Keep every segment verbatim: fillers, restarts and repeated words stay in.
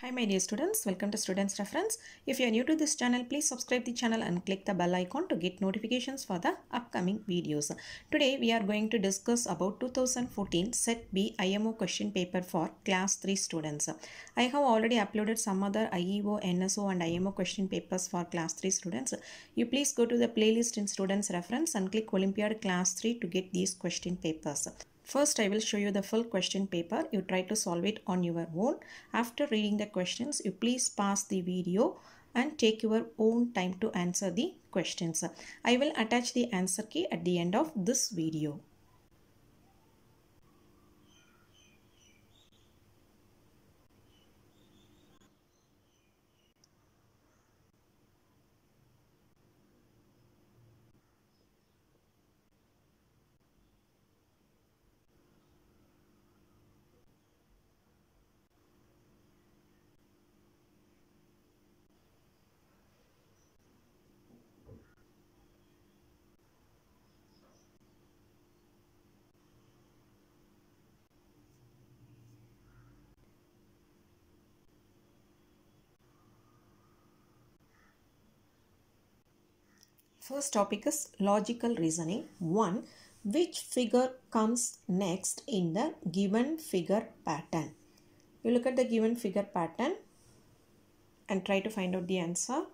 Hi my dear students, welcome to Students Reference. If you are new to this channel, please subscribe the channel and click the bell icon to get notifications for the upcoming videos. Today we are going to discuss about twenty fourteen Set B I M O question paper for class three students. I have already uploaded some other I E O, N S O and I M O question papers for class three students. You please go to the playlist in Students Reference and click Olympiad class three to get these question papers. First, I will show you the full question paper. You try to solve it on your own. After reading the questions, you please pause the video and take your own time to answer the questions. I will attach the answer key at the end of this video. First topic is logical reasoning. one. Which figure comes next in the given figure pattern? You look at the given figure pattern and try to find out the answer.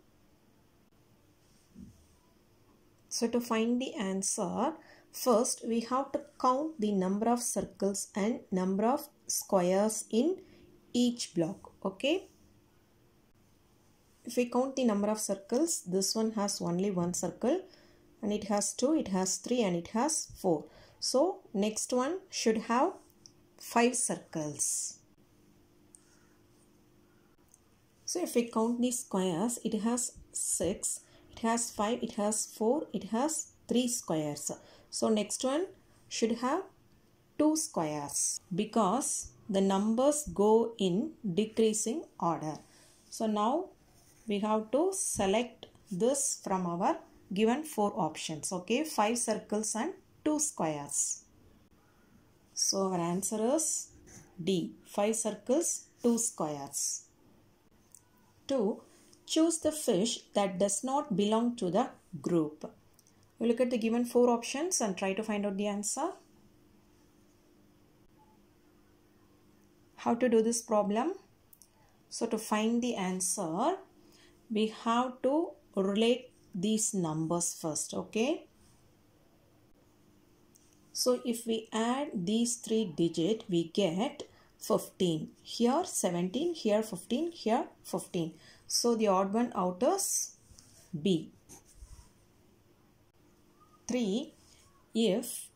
So to find the answer, first we have to count the number of circles and number of squares in each block. Okay. If we count the number of circles, this one has only one circle and it has two, it has three and it has four. So next one should have five circles. So if we count the squares, it has six, it has five, it has four, it has three squares. So next one should have two squares because the numbers go in decreasing order. So now we have to select this from our given four options. Okay, five circles and two squares. So our answer is D, five circles, two squares. two. Choose the fish that does not belong to the group. You look at the given four options and try to find out the answer. How to do this problem? So to find the answer, we have to relate these numbers first, okay? So if we add these three digits, we get fifteen. Here seventeen, here fifteen, here fifteen. So the odd one out is B. three. If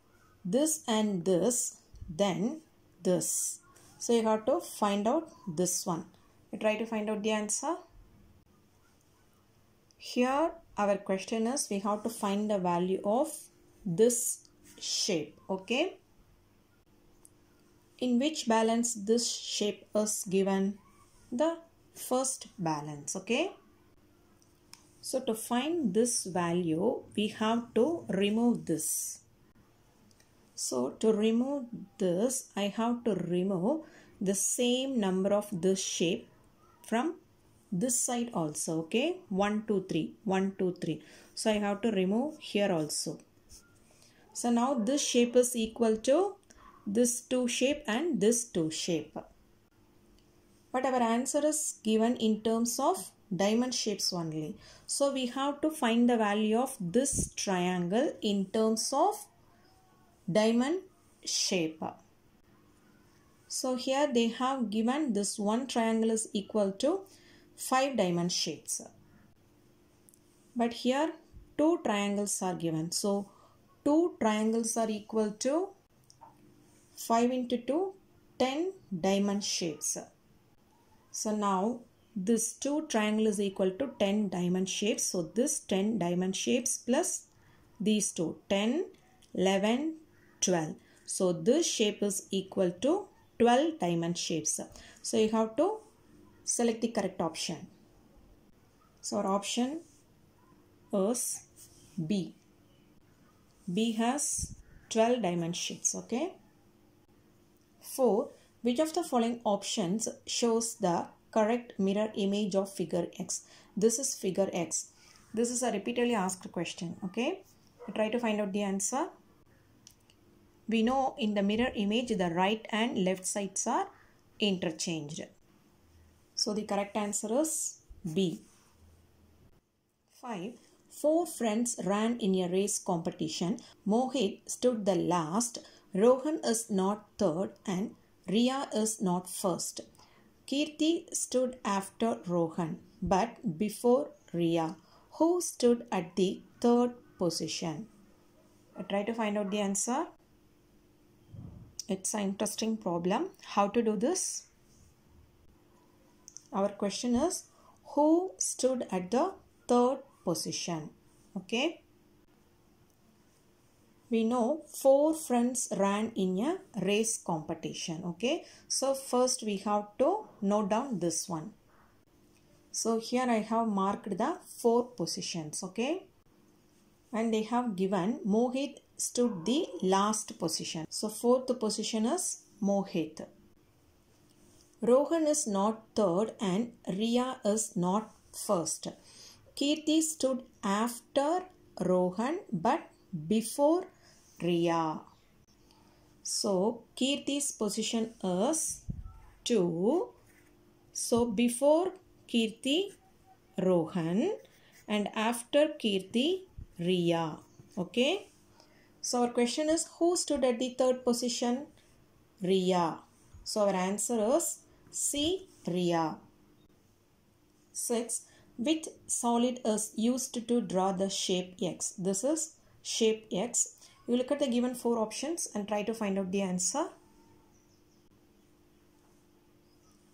this and this, then this. So you have to find out this one. You try to find out the answer. Here our question is we have to find the value of this shape, okay? In which balance this shape is given? The first balance, okay? So to find this value, we have to remove this. So to remove this, I have to remove the same number of this shape from this side also, okay? one, two, three, one, two, three. So I have to remove here also. So now this shape is equal to this two shape and this two shape. But our answer is given in terms of diamond shapes only. So we have to find the value of this triangle in terms of diamond shape. So here they have given this one triangle is equal to five diamond shapes, but here two triangles are given. So two triangles are equal to five into two, ten diamond shapes. So now this two triangle is equal to ten diamond shapes. So this ten diamond shapes plus these two, ten, eleven, twelve. So this shape is equal to twelve diamond shapes. So you have to select the correct option. So our option is B. B has twelve diamond shapes, okay? four. Which of the following options shows the correct mirror image of figure X. This is figure X. This is a repeatedly asked question. Okay, try to find out the answer. We know in the mirror image the right and left sides are interchanged. So the correct answer is B. five. Four friends ran in a race competition. Mohit stood the last. Rohan is not third and Riya is not first. Keerthi stood after Rohan but before Riya, who stood at the third position. I try to find out the answer. It's an interesting problem. How to do this? Our question is, who stood at the third position? Okay. We know four friends ran in a race competition. Okay. So first we have to note down this one. So here I have marked the four positions. Okay. And they have given Mohit stood the last position. So fourth position is Mohit. Rohan is not third and Riya is not first. Keerthi stood after Rohan but before Riya. So Keerthi's position is two. So before Keerthi, Rohan, and after Keerthi, Riya. Okay. So our question is, who stood at the third position? Riya. So our answer is C, Riya. six. Which solid is used to draw the shape X? This is shape X. You look at the given four options and try to find out the answer.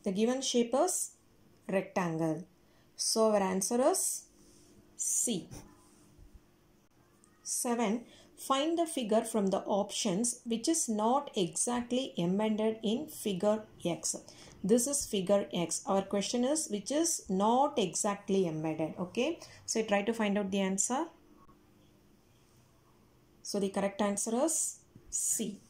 The given shape is rectangle. So our answer is C. seven. Find the figure from the options which is not exactly embedded in figure X. This is figure X. Our question is, which is not exactly embedded. Okay. So try to find out the answer. So the correct answer is C.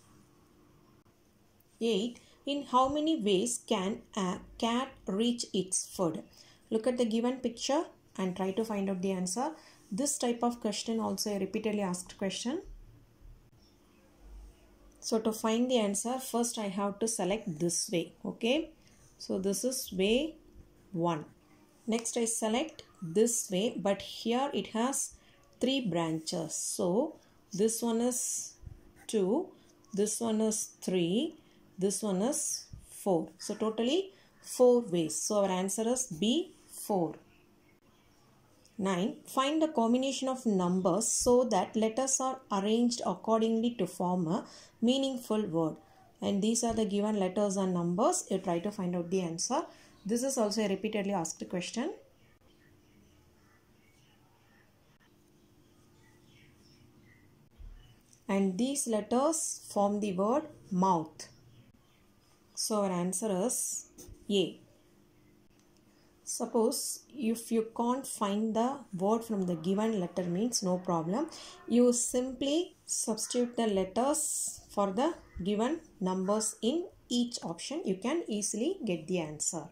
eight. In how many ways can a cat reach its food? Look at the given picture and try to find out the answer. This type of question also a repeatedly asked question. So to find the answer, first I have to select this way. Okay. So this is way one. Next I select this way, but here it has three branches. So this one is two, this one is three, this one is four. So totally four ways. So our answer is B, four. nine. Find the combination of numbers so that letters are arranged accordingly to form a meaningful word. And these are the given letters and numbers. You try to find out the answer. This is also a repeatedly asked question. And these letters form the word mouth. So our answer is A. Suppose if you can't find the word from the given letter means no problem. You simply substitute the letters for the given numbers in each option. You can easily get the answer.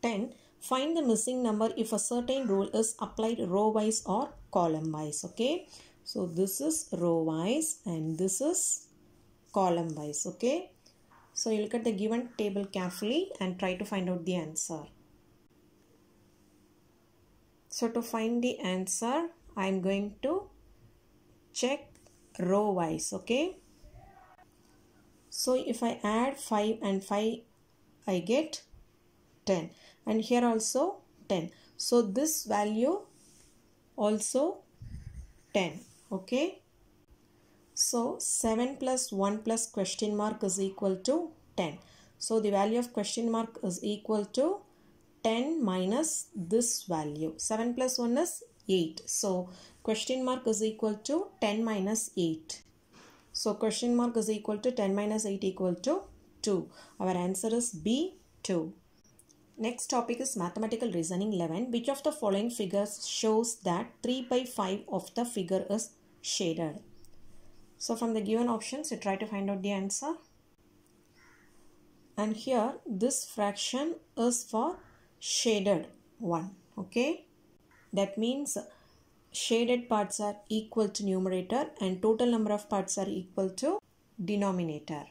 ten. Find the missing number if a certain rule is applied row wise or column wise. Okay. So this is row wise and this is column wise. Okay. So you look at the given table carefully and try to find out the answer. So to find the answer, I am going to check row wise. Okay. So if I add five and five, I get ten. And here also ten. So this value also ten. Okay. So seven plus one plus question mark is equal to ten. So the value of question mark is equal to ten minus this value. seven plus one is eight. So question mark is equal to ten minus eight. So question mark is equal to ten minus eight equal to two. Our answer is B, two. Next topic is mathematical reasoning eleven. Which of the following figures shows that three by five of the figure is shaded? So from the given options, you try to find out the answer. and here this fraction is for shaded one. Okay, that means shaded parts are equal to numerator and total number of parts are equal to denominator.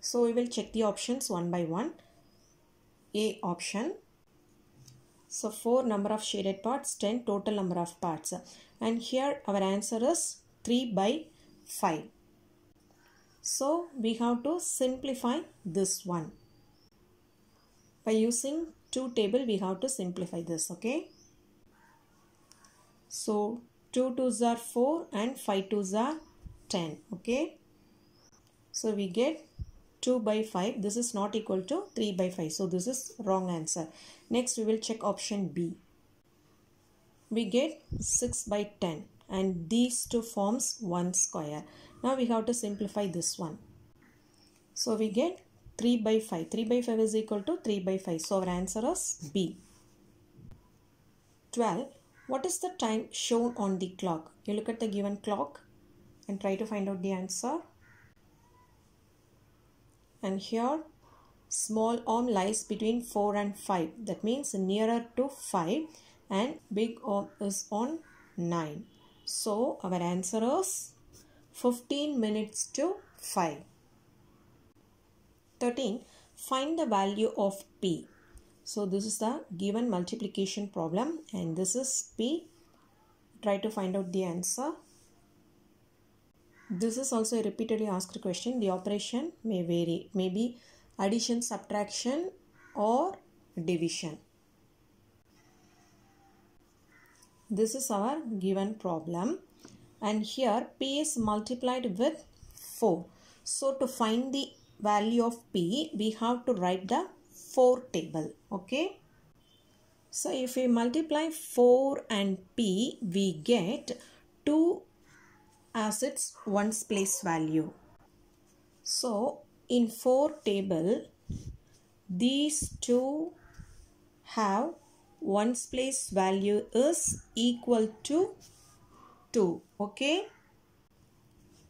So we will check the options one by one. A option. So four number of shaded parts, ten total number of parts, and here our answer is three by five. So we have to simplify this one. By using two table we have to simplify this. Okay. So two twos are four and five twos are ten. Okay. So we get two by five. This is not equal to three by five. So this is wrong answer. Next we will check option B. We get six by ten and these two forms one square. Now we have to simplify this one. So we get three by five. three by five is equal to three by five. So our answer is B. twelve. What is the time shown on the clock? You look at the given clock and try to find out the answer. And here small arm lies between four and five. That means nearer to five, and big arm is on nine. So our answer is fifteen minutes to five. thirteen. Find the value of P. So this is the given multiplication problem and this is P. Try to find out the answer. This is also a repeatedly asked question. The operation may vary. It may be addition, subtraction or division. This is our given problem. And here P is multiplied with four. So to find the value of P, we have to write the four table. Okay. So if we multiply four and P, we get two as its ones place value. So in four table, these two have ones place value is equal to two. Okay.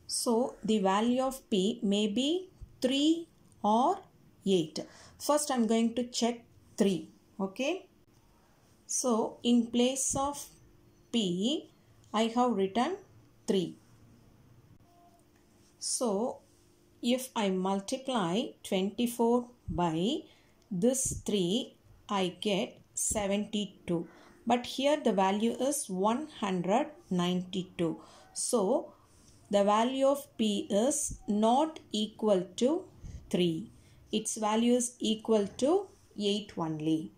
So the value of P may be three or eight. First I'm going to check three. Okay. So in place of P, I have written three. So if I multiply twenty-four by this three, I get seventy-two. But here the value is one hundred ninety-two. So the value of P is not equal to three. Its value is equal to eight only.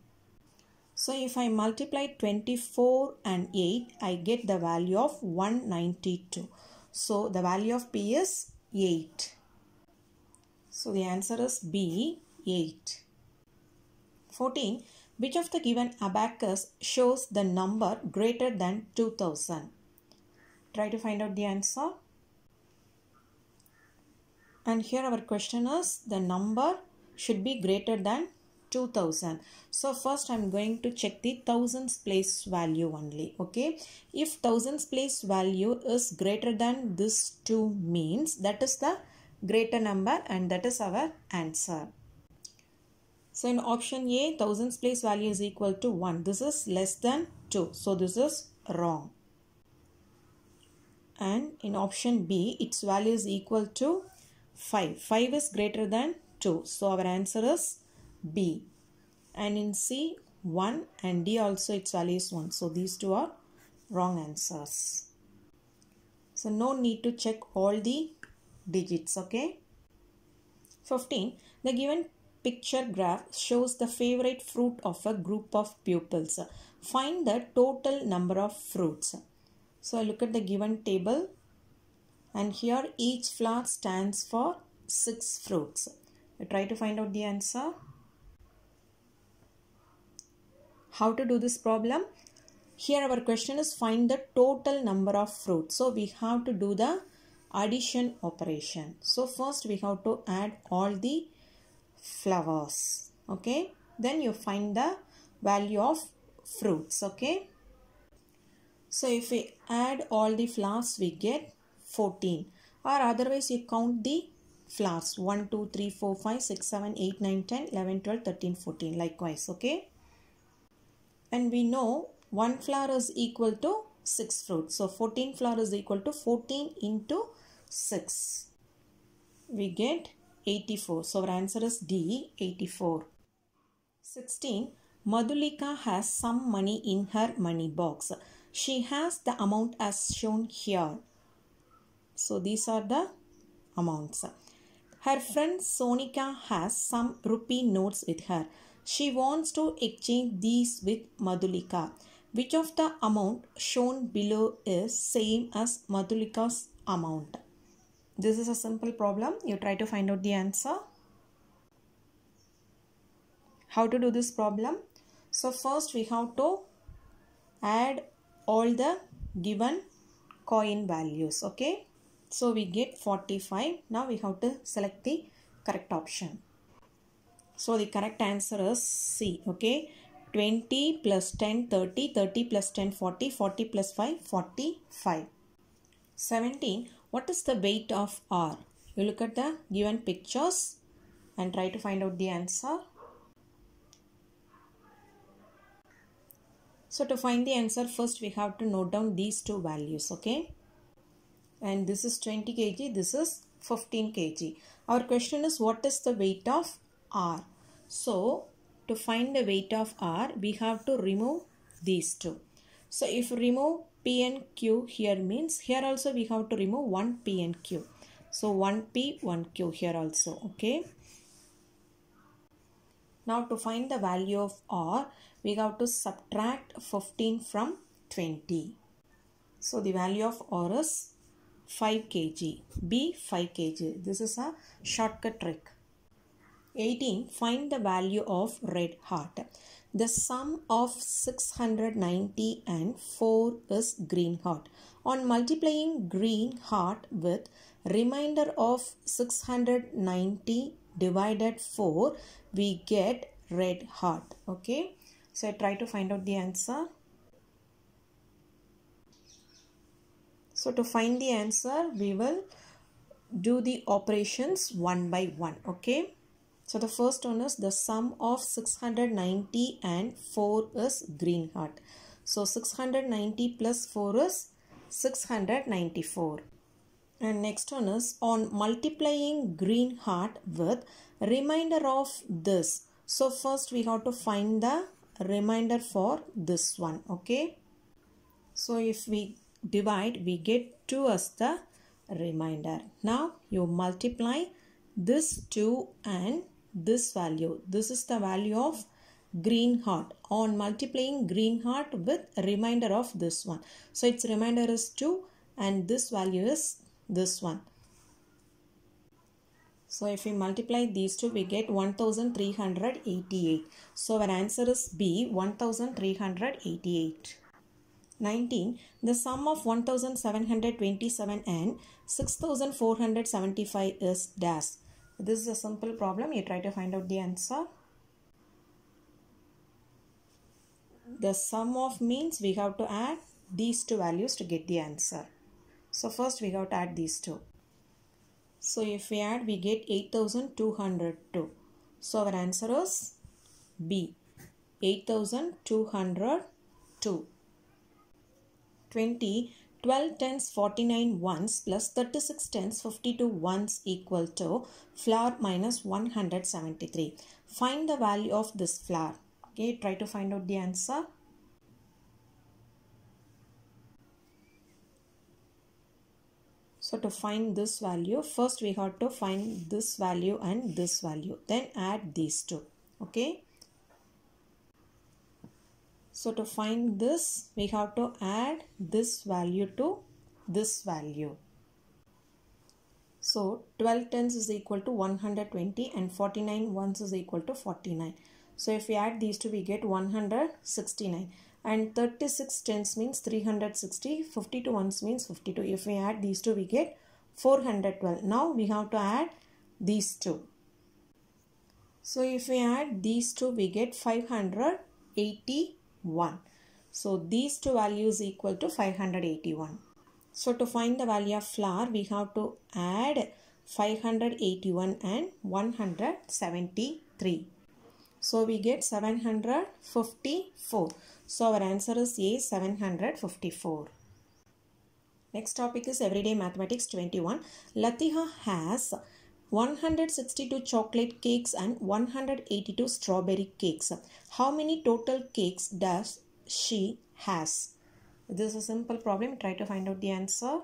So if I multiply twenty-four and eight, I get the value of one hundred ninety-two. So the value of P is eight. So the answer is B, eight. fourteen. Which of the given abacus shows the number greater than two thousand? Try to find out the answer. And here our question is the number should be greater than two thousand. So first I am going to check the thousands place value only. Okay. If thousands place value is greater than this two means that is the greater number and that is our answer. So in option A, thousands place value is equal to one. This is less than two. So this is wrong. And in option B, its value is equal to five. five is greater than two. So our answer is B. And in C, one, and D also its value is one. So these two are wrong answers. So no need to check all the digits. Okay. fifteen. The given picture graph shows the favorite fruit of a group of pupils. Find the total number of fruits. So I look at the given table and here each flower stands for six fruits. I try to find out the answer. How to do this problem? Here our question is find the total number of fruits. So we have to do the addition operation. So first we have to add all the flowers. Okay. Then you find the value of fruits. Okay. So if we add all the flowers, we get fourteen. Or otherwise you count the flowers. one, two, three, four, five, six, seven, eight, nine, ten, eleven, twelve, thirteen, fourteen. Likewise, okay. And we know one flower is equal to six fruits. So, fourteen flower is equal to fourteen into six. We get eighty-four. So, our answer is D, eighty-four. sixteen. Madhulika has some money in her money box. She has the amount as shown here. So, these are the amounts. Her friend Sonika has some rupee notes with her. She wants to exchange these with Madhulika. Which of the amount shown below is same as Madhulika's amount? This is a simple problem. You try to find out the answer. How to do this problem? So first we have to add all the given coin values. Okay. So we get forty-five. Now we have to select the correct option. So the correct answer is C. Okay. twenty plus ten, thirty. thirty plus ten, forty. forty plus five, forty-five. seventeen. What is the weight of R? You look at the given pictures and try to find out the answer. So to find the answer, first we have to note down these two values, okay? And this is twenty kilograms, this is fifteen kilograms. Our question is, what is the weight of R? So to find the weight of R, we have to remove these two. So if remove P and Q here means, here also we have to remove one P and Q. So one P, one Q here also, okay? Now to find the value of R, we have to subtract fifteen from twenty. So the value of R is five kilograms. B, five kilograms. This is a shortcut trick. eighteen. Find the value of red heart. The sum of six hundred ninety and four is green heart. On multiplying green heart with remainder of six hundred ninety divided four, we get red heart. Okay, so I try to find out the answer. So to find the answer, we will do the operations one by one. Okay, so the first one is the sum of six hundred ninety and four is green heart. So six hundred ninety plus four is six hundred ninety-four. And next one is on multiplying green heart with remainder of this. So first we have to find the remainder for this one. Okay. So if we divide, we get two as the remainder. Now you multiply this two and this value. This is the value of green heart. On multiplying green heart with remainder of this one. So its remainder is two and this value is this one. So if we multiply these two, we get one thousand three hundred eighty-eight. So our answer is B, one thousand three hundred eighty-eight. nineteen. The sum of one thousand seven hundred twenty-seven and six thousand four hundred seventy-five is dash. This is a simple problem. You try to find out the answer. The sum of means we have to add these two values to get the answer. So first we have to add these two. So if we add, we get eight thousand two hundred two. So our answer is B, eight thousand two hundred two. twenty. twelve tens forty-nine ones plus thirty-six tens fifty-two ones equal to flower minus one hundred seventy-three. Find the value of this flower. Okay, try to find out the answer. So to find this value, first we have to find this value and this value. Then add these two. Okay. So to find this, we have to add this value to this value. So twelve tens is equal to one hundred twenty and forty-nine ones is equal to forty-nine. So if we add these two, we get one hundred sixty-nine. And thirty-six tens means three hundred sixty, fifty-two ones means fifty-two. If we add these two, we get four hundred twelve. Now we have to add these two. So if we add these two, we get five hundred eighty-one. So these two values equal to five hundred eighty-one. So to find the value of flower, we have to add five hundred eighty-one and one hundred seventy-three. So we get seven hundred fifty-four. So our answer is A, seven hundred fifty-four. Next topic is Everyday Mathematics twenty-one. Latika has one hundred sixty-two chocolate cakes and one hundred eighty-two strawberry cakes. How many total cakes does she has? This is a simple problem. Try to find out the answer.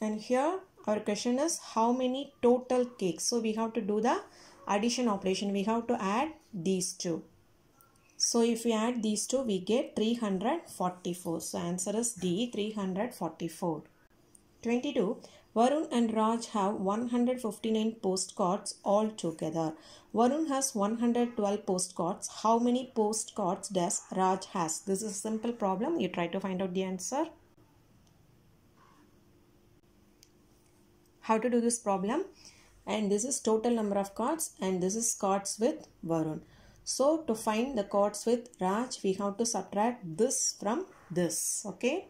And here our question is how many total cakes. So we have to do the addition operation. We have to add these two. So if we add these two, we get three hundred forty-four. So answer is D, three hundred forty-four. twenty-two. Varun and Raj have one hundred fifty-nine postcards all together. Varun has one hundred twelve postcards. How many postcards does Raj has? This is a simple problem. You try to find out the answer. How to do this problem? And this is total number of cards, and this is cards with Varun. So to find the cards with Raj, we have to subtract this from this. Okay.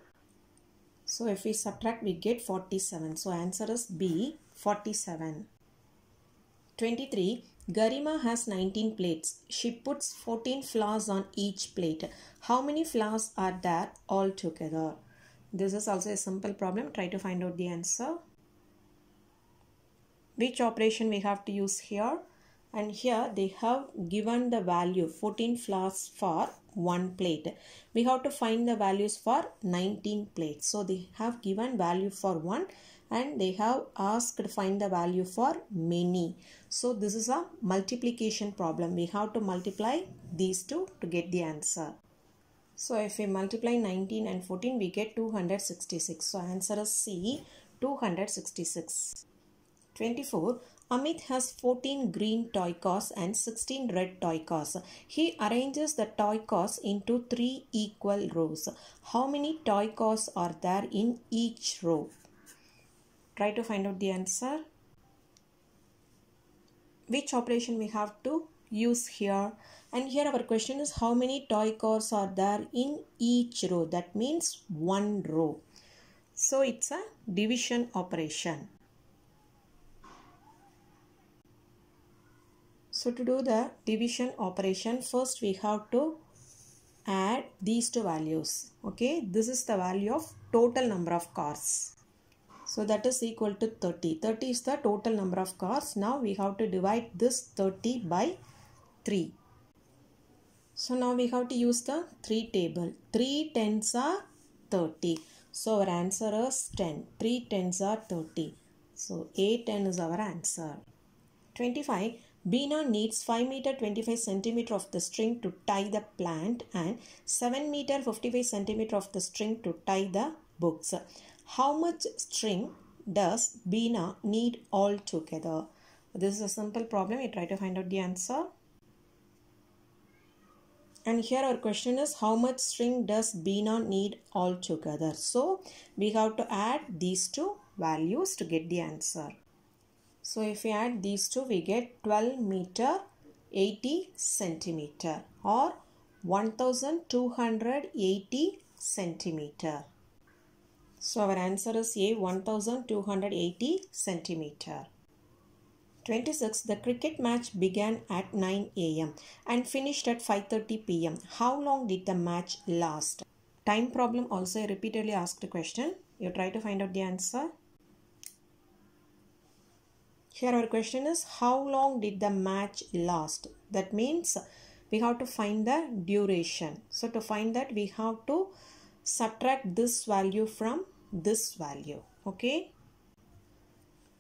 So if we subtract, we get forty-seven. So answer is B, forty-seven. twenty-three. Garima has nineteen plates. She puts fourteen flowers on each plate. How many flowers are there all together? This is also a simple problem. Try to find out the answer. Which operation we have to use here? And here they have given the value fourteen flowers for one plate. We have to find the values for nineteen plates. So they have given value for one and they have asked to find the value for many. So this is a multiplication problem. We have to multiply these two to get the answer. So if we multiply nineteen and fourteen, we get two hundred sixty-six. So answer is C, two hundred sixty-six. twenty-four. Amit has fourteen green toy cars and sixteen red toy cars. He arranges the toy cars into three equal rows. How many toy cars are there in each row? Try to find out the answer. Which operation we have to use here? And here our question is how many toy cars are there in each row? That means one row. So it's a division operation. So to do the division operation, first we have to add these two values. Okay, this is the value of total number of cars. So that is equal to thirty. thirty is the total number of cars. Now we have to divide this thirty by three. So now we have to use the three table. three tens are thirty. So our answer is ten. three tens are thirty. So A ten is our answer. twenty-five. Beena needs five meter twenty-five centimeter of the string to tie the plant and seven meter fifty-five centimeter of the string to tie the books. How much string does Beena need all together? This is a simple problem. You try to find out the answer. And here our question is how much string does Beena need all together? So we have to add these two values to get the answer. So if we add these two, we get twelve meter eighty centimeter or one thousand two hundred eighty centimeter. So our answer is A, one thousand two hundred eighty centimeter. twenty-six. The cricket match began at nine A M and finished at five thirty P M How long did the match last? Time problem also a repeatedly asked question. You try to find out the answer. Here our question is how long did the match last? That means we have to find the duration. So to find that, we have to subtract this value from this value. Okay.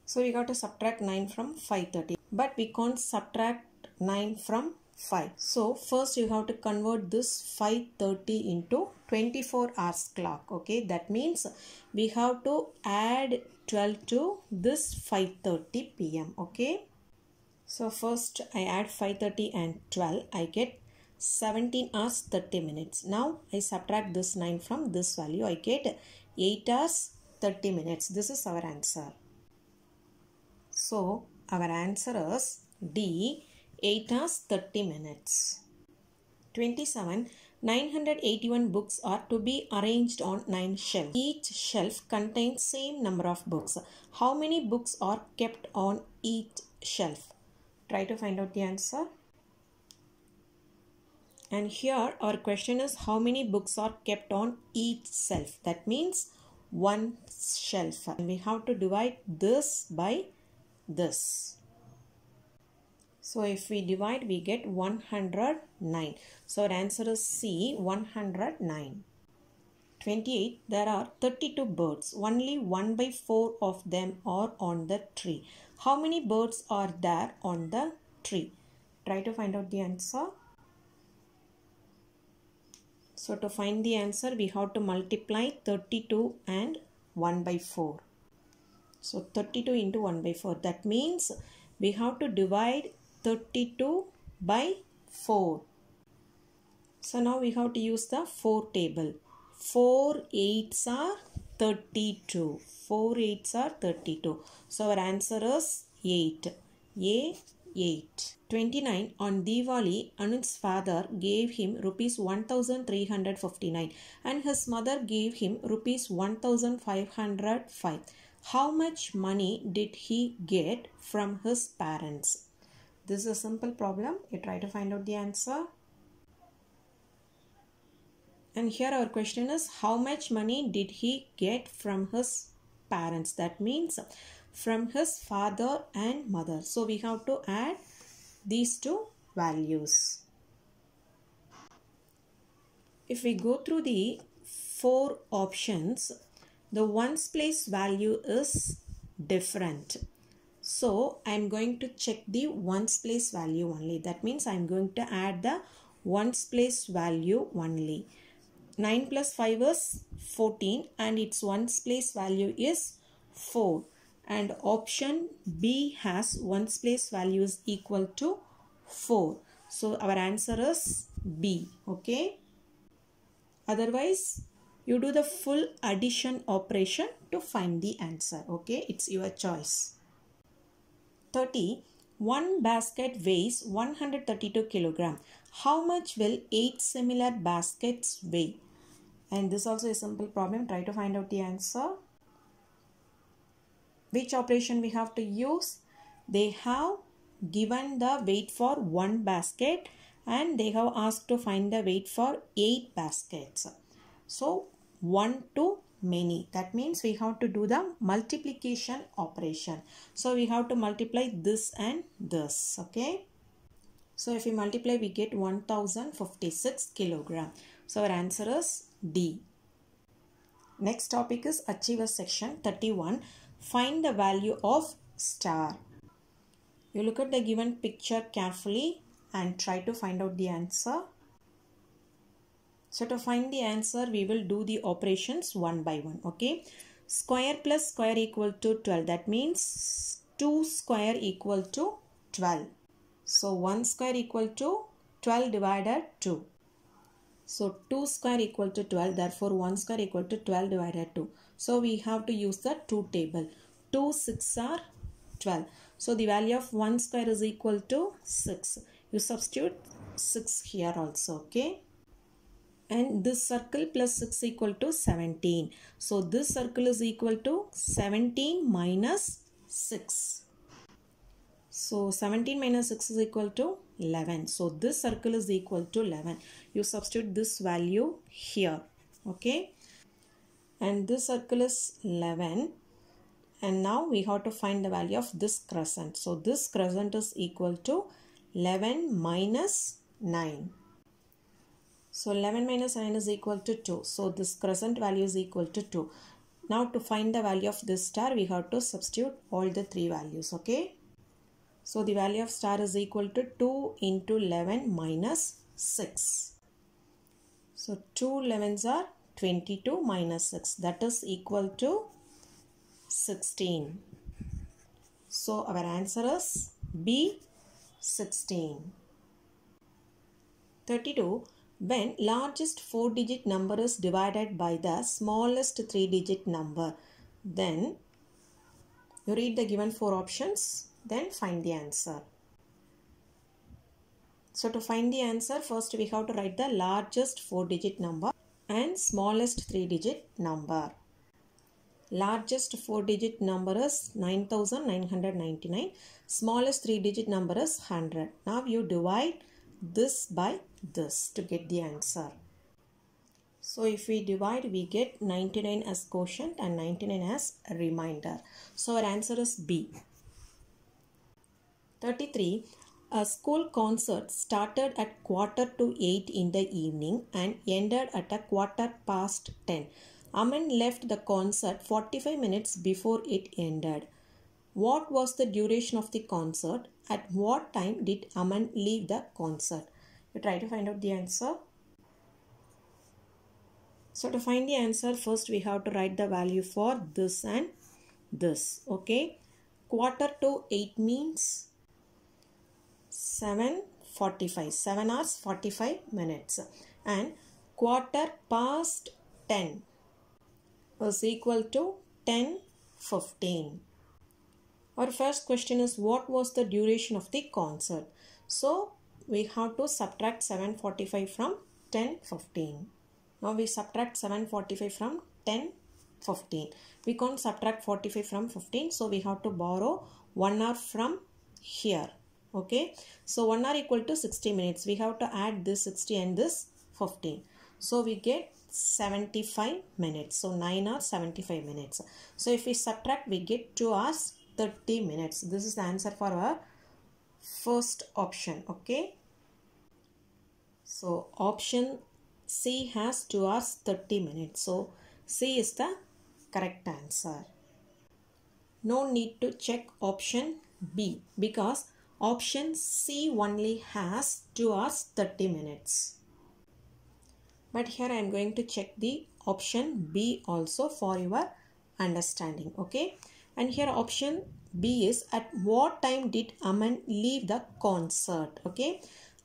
So we got to subtract nine from five thirty. But we can't subtract nine from five. So first you have to convert this five thirty into twenty-four hours clock. Okay. That means we have to add twelve to this five thirty P M Okay. So first I add five thirty and twelve. I get seventeen hours thirty minutes. Now I subtract this nine from this value. I get eight hours thirty minutes. This is our answer. So our answer is D, eight hours thirty minutes. twenty-seven. nine hundred eighty-one books are to be arranged on nine shelves. Each shelf contains same number of books. How many books are kept on each shelf? Try to find out the answer. And here our question is how many books are kept on each shelf? That means one shelf. And we have to divide this by this. So if we divide, we get one hundred nine. So our answer is C, one hundred nine. twenty-eight. There are thirty-two birds. Only one by four of them are on the tree. How many birds are there on the tree? Try to find out the answer. So to find the answer, we have to multiply thirty-two and one by four. So thirty-two into one by four. That means we have to divide thirty-two by four. So now we have to use the four table. four eights are thirty-two. four eights are thirty-two. So our answer is eight. A, eight. twenty-nine. On Diwali, Anand's father gave him rupees one thousand three hundred fifty-nine and his mother gave him rupees one thousand five hundred five. How much money did he get from his parents? This is a simple problem. You try to find out the answer. And here our question is how much money did he get from his parents? That means from his father and mother. So we have to add these two values. If we go through the four options, the ones place value is different. So I am going to check the ones place value only. That means I am going to add the ones place value only. nine plus five is fourteen and its ones place value is four. And option B has ones place value is equal to four. So our answer is B. Okay. Otherwise, you do the full addition operation to find the answer. Okay, it's your choice. thirty. One basket weighs one hundred thirty-two kilograms. How much will eight similar baskets weigh? And this also is a simple problem. Try to find out the answer. Which operation we have to use? They have given the weight for one basket and they have asked to find the weight for eight baskets. So one to many. That means we have to do the multiplication operation. So we have to multiply this and this. Okay. So if we multiply, we get one thousand fifty-six kilograms. So our answer is D. Next topic is achiever section thirty-one. Find the value of star. You look at the given picture carefully and try to find out the answer. So to find the answer, we will do the operations one by one. Okay. Square plus square equal to twelve. That means two square equal to twelve. So one square equal to twelve divided two. So two square equal to twelve. Therefore one square equal to twelve divided two. So we have to use the two table. two, six are twelve. So the value of one square is equal to six. You substitute six here also. Okay. And this circle plus six equal to seventeen. So this circle is equal to seventeen minus six. So seventeen minus six is equal to eleven. So this circle is equal to eleven. You substitute this value here. Okay. And this circle is eleven. And now we have to find the value of this crescent. So this crescent is equal to eleven minus nine. So eleven minus nine is equal to two. So this crescent value is equal to two. Now to find the value of this star, we have to substitute all the three values. Okay. So the value of star is equal to two into eleven minus six. So two elevens are twenty-two minus six. That is equal to sixteen. So our answer is B, sixteen. thirty-two. When largest four digit number is divided by the smallest three digit number, then you read the given four options, then find the answer. So to find the answer, first we have to write the largest four digit number and smallest three digit number. Largest four digit number is nine thousand nine hundred ninety-nine. Smallest three digit number is one hundred. Now you divide this by this to get the answer. So if we divide, we get ninety-nine as quotient and ninety-nine as remainder. So our answer is B. thirty-three. A school concert started at quarter to eight in the evening and ended at a quarter past ten. Aman left the concert forty-five minutes before it ended. What was the duration of the concert? At what time did Aman leave the concert? You try to find out the answer. So to find the answer, first we have to write the value for this and this. Okay. quarter to eight means seven forty-five, seven hours forty-five minutes, and quarter past ten is equal to ten fifteen. Our first question is, what was the duration of the concert? So we have to subtract seven forty-five from ten fifteen. Now we subtract seven forty-five from ten fifteen. We can't subtract forty-five from fifteen, so we have to borrow one hour from here. Okay, so one hour equal to sixty minutes. We have to add this sixty and this fifteen. So we get seventy-five minutes. So nine hours, seventy-five minutes. So if we subtract, we get two hours, thirty minutes. This is the answer for our first option. Okay. So option C has two hours, thirty minutes. So C is the correct answer. No need to check option B because option C only has two hours thirty minutes. But here I am going to check the option B also for your understanding. Okay. And here option B is, at what time did Aman leave the concert? Okay.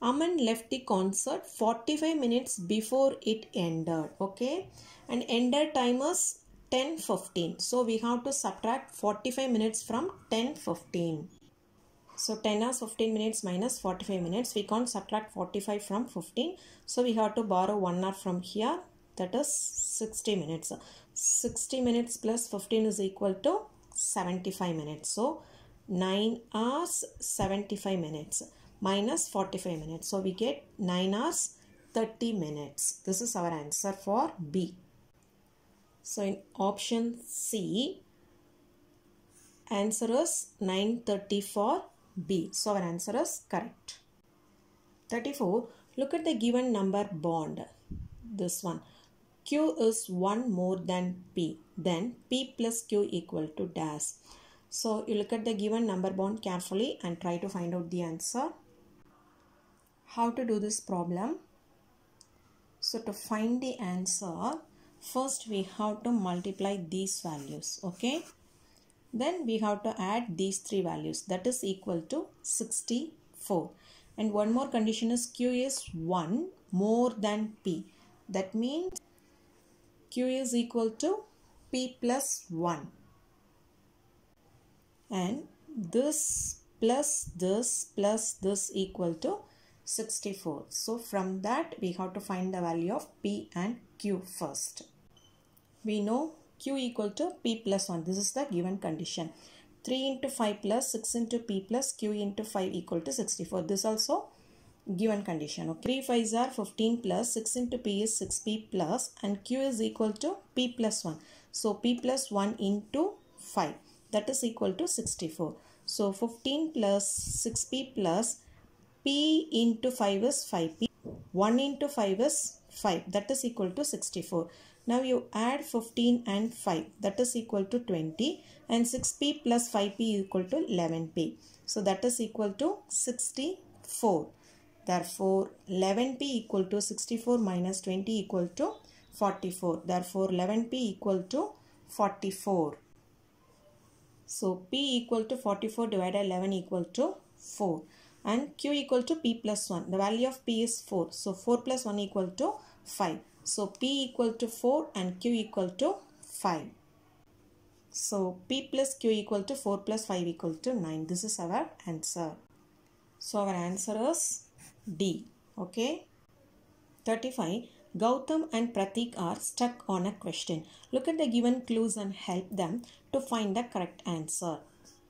Aman left the concert forty-five minutes before it ended. Okay. And ended time is ten fifteen. So we have to subtract forty-five minutes from ten fifteen. So ten hours, fifteen minutes minus forty-five minutes. We can't subtract forty-five from fifteen. So we have to borrow one hour from here. That is sixty minutes. sixty minutes plus fifteen is equal to seventy-five minutes. So nine hours, seventy-five minutes minus forty-five minutes. So we get nine hours, thirty minutes. This is our answer for B. So in option C, answer is nine thirty for B. So our answer is correct. thirty-four. Look at the given number bond. This one. Q is one more than P. Then P plus Q equal to dash. So you look at the given number bond carefully and try to find out the answer. How to do this problem? So to find the answer, first we have to multiply these values. Okay. Then we have to add these three values. That is equal to sixty-four. And one more condition is Q is one more than P. That means Q is equal to P plus one. And this plus this plus this equal to sixty-four. So from that we have to find the value of P and Q first. We know Q equal to P plus one. This is the given condition. three into five plus six into P plus Q into five equal to sixty-four. This also given condition. Okay. three fives are fifteen plus six into P is six P plus, and Q is equal to P plus one. So P plus one into five. That is equal to sixty-four. So fifteen plus six P plus P into five is five P. one into five is five. That is equal to sixty-four. Now you add fifteen and five, that is equal to twenty, and six P plus five P equal to eleven P. So that is equal to sixty-four. Therefore eleven P equal to sixty-four minus twenty equal to forty-four. Therefore eleven P equal to forty-four. So P equal to forty-four divided eleven equal to four. And Q equal to P plus one. The value of P is four. So four plus one equal to five. So P equal to four and Q equal to five. So P plus Q equal to four plus five equal to nine. This is our answer. So our answer is D. Okay. thirty-five. Gautam and Pratik are stuck on a question. Look at the given clues and help them to find the correct answer.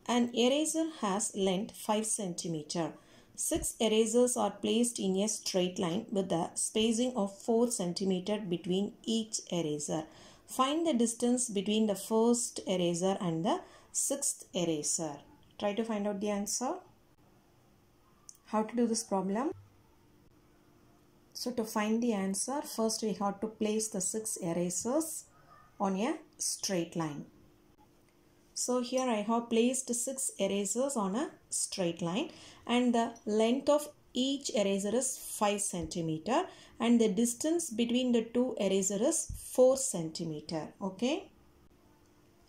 An eraser has length five centimeters. Six erasers are placed in a straight line with a spacing of four centimeters between each eraser. Find the distance between the first eraser and the sixth eraser. Try to find out the answer. How to do this problem? So to find the answer, first we have to place the six erasers on a straight line. So here I have placed six erasers on a straight line, and the length of each eraser is five centimeters and the distance between the two erasers is four centimeters. Okay.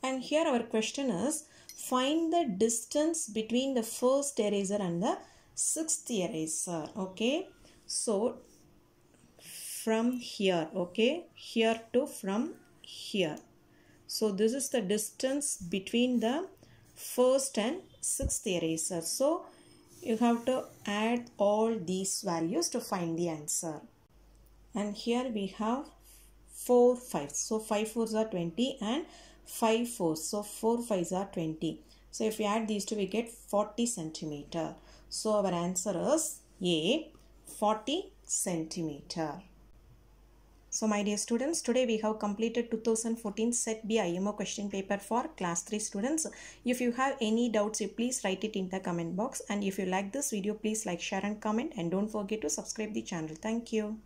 And here our question is, find the distance between the first eraser and the sixth eraser. Okay. So from here, okay, here to from here. So this is the distance between the first and sixth eraser. So you have to add all these values to find the answer. And here we have four, five. So five fours are twenty and five fours. So four fives are twenty. So if we add these two, we get forty centimeters. So our answer is A, forty centimeters. So my dear students, today we have completed two thousand fourteen Set B I M O question paper for class three students. If you have any doubts, you please write it in the comment box. And if you like this video, please like, share and comment. And don't forget to subscribe the channel. Thank you.